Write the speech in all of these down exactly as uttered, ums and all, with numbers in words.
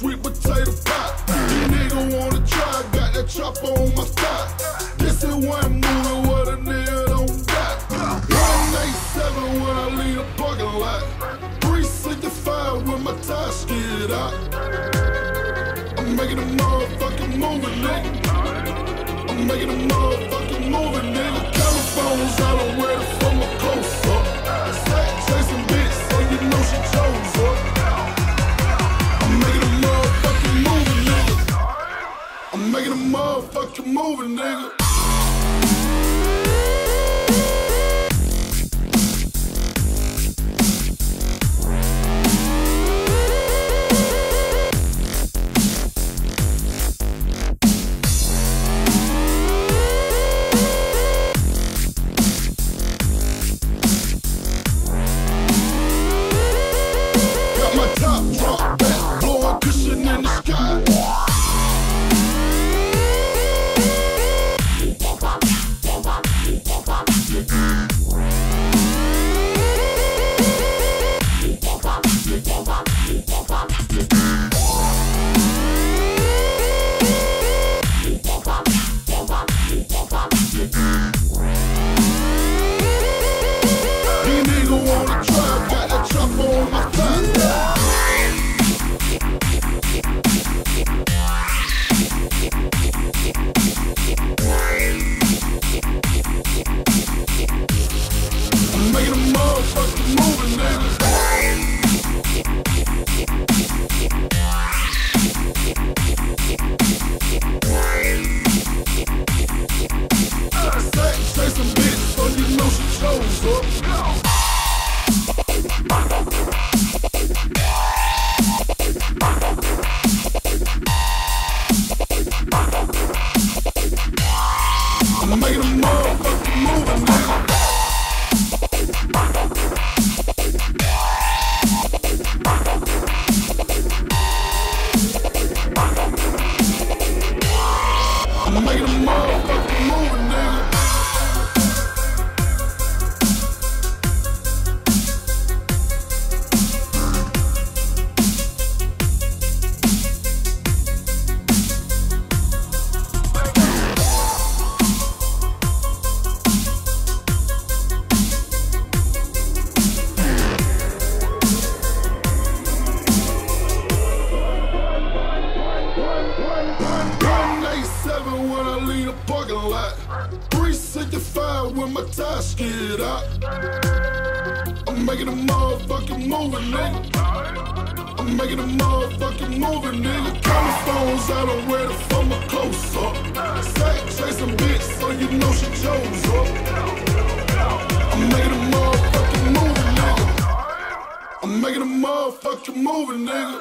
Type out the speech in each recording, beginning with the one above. sweet potato pie. You nigga wanna try, got that chopper on my thigh. This is one movie where the nigga don't die. one eighty-seven when I leave the parking lot. three sixty-five when my tires skid out. I'm making a motherfucking movie, nigga. I'm making a motherfucking movie, nigga. Telephones I don't wear for my coast up. Sack chasing bitch, so you know she chose up. I'm making a motherfucking movie, nigga. Got my top drop back, blowing cushion in the sky. one eighty-seven when I leave the parking lot. three sixty-five when my tires skid out. I'm making a motherfucking movie, nigga. I'm making a motherfucking movie, nigga. Common phones I don't wear for my clothes up. Sack chasing bitch, so you know she chose up. I'm making a motherfucking movie, nigga. I'm making a motherfucking movie, nigga.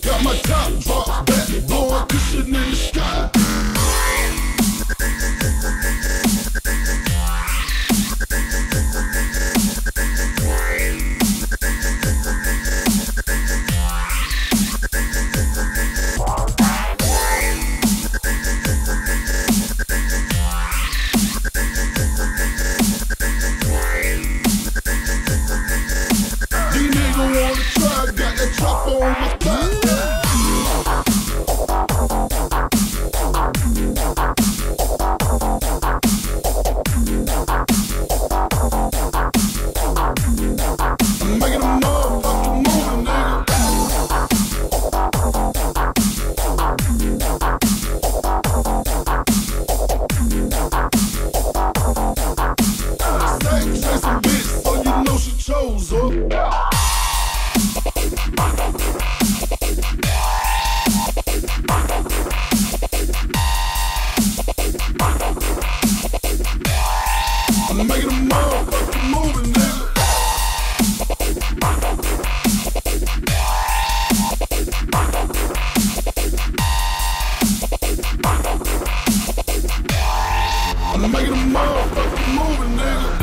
Got my top drop back, blowing cushion in the sky. I'm making a motherfucking movie, nigga.